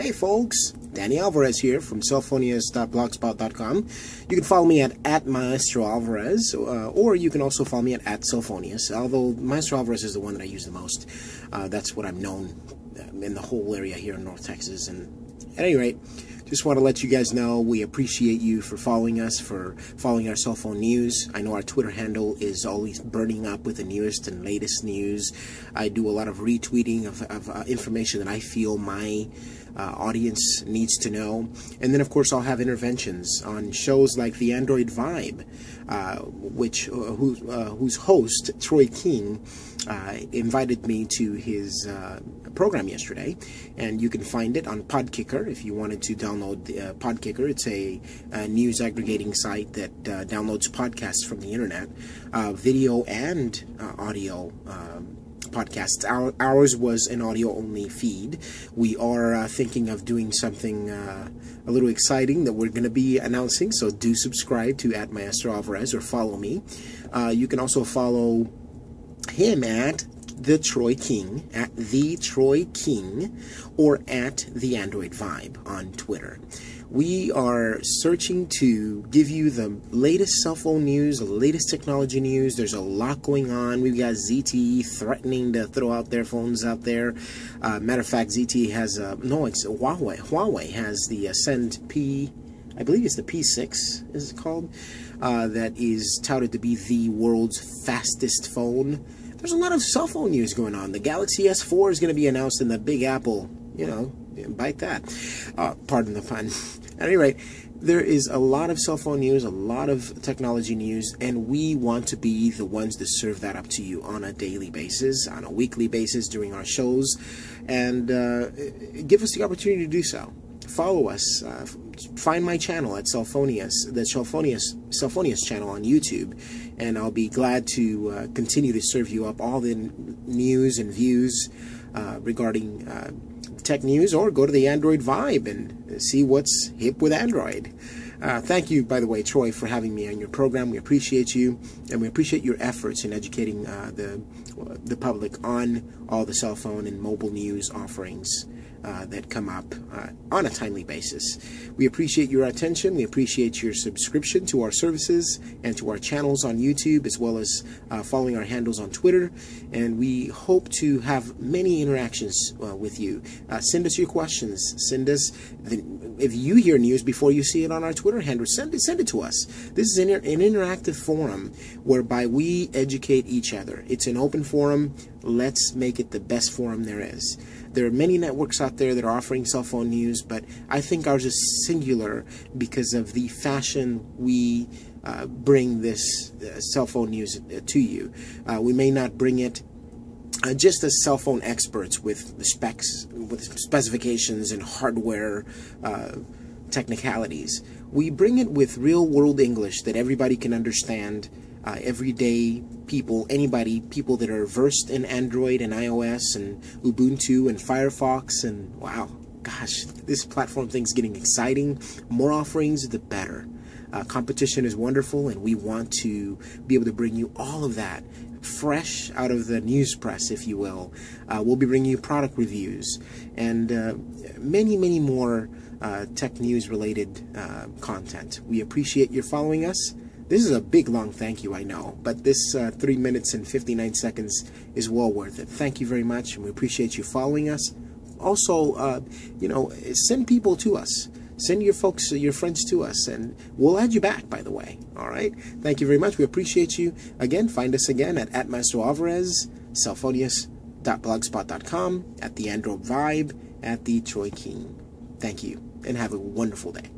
Hey folks, Danny Alvarez here from cellphonious.blogspot.com. You can follow me at Maestro Alvarez, or you can also follow me at cellphonious, although Maestro Alvarez is the one that I use the most. That's what I'm known in the whole area here in North Texas. And at any rate, just want to let you guys know we appreciate you for following us, for following our cell phone news. I know our Twitter handle is always burning up with the newest and latest news. I do a lot of retweeting of information that I feel my audience needs to know. And then, of course, I'll have interventions on shows like The Android Vibe, whose host, Troy King, invited me to his program yesterday, and you can find it on Podkicker if you wanted to download the, Podkicker. It's a news aggregating site that downloads podcasts from the internet, video and audio podcasts. Ours was an audio-only feed. We are thinking of doing something a little exciting that we're going to be announcing, so do subscribe to at Maestro Alvarez or follow me. You can also follow him at The Troy King, at The Troy King, or at The Android Vibe on Twitter. We are searching to give you the latest cell phone news, the latest technology news. There's a lot going on. We've got ZTE threatening to throw out their phones out there. Matter of fact, ZTE has Huawei. Huawei has the Ascend P, I believe it's the P6, is it called? That is touted to be the world's fastest phone. There's a lot of cell phone news going on. The Galaxy S4 is going to be announced in the Big Apple. You know, bite that. Pardon the pun. At any rate, there is a lot of cell phone news, a lot of technology news, and we want to be the ones that serve that up to you on a daily basis, on a weekly basis during our shows, and give us the opportunity to do so. Follow us. Find my channel at Cellphonious, the Cellphonious channel on YouTube, and I'll be glad to continue to serve you up all the news and views regarding tech news, or go to the Android Vibe and see what's hip with Android. Thank you, by the way, Troy, for having me on your program. We appreciate you, and we appreciate your efforts in educating the public on all the cell phone and mobile news offerings that come up on a timely basis. We appreciate your attention. We appreciate your subscription to our services and to our channels on YouTube, as well as following our handles on Twitter. And we hope to have many interactions with you. Send us your questions. Send us if you hear news before you see it on our Twitter handle, send it to us. This is an interactive forum whereby we educate each other. It's an open forum. Let's make it the best forum there is. There are many networks out there that are offering cell phone news, but I think ours is singular because of the fashion we bring this cell phone news to you. We may not bring it just as cell phone experts with the specs, with specifications and hardware technicalities. We bring it with real-world English that everybody can understand. Everyday people, anybody, people that are versed in Android and iOS and Ubuntu and Firefox, and wow, gosh, this platform thing's getting exciting. More offerings, the better. Competition is wonderful, and we want to be able to bring you all of that fresh out of the news press, if you will. We'll be bringing you product reviews and many more tech news related content. We appreciate your following us. This is a big, long thank you, I know, but this 3 minutes and 59 seconds is well worth it. Thank you very much, and we appreciate you following us. Also, you know, send people to us. Send your folks, your friends to us, and we'll add you back, by the way. All right? Thank you very much. We appreciate you. Again, find us again at Maestro Alvarez, cellphonious.blogspot.com, at The Android Vibe, at The Troy King. Thank you, and have a wonderful day.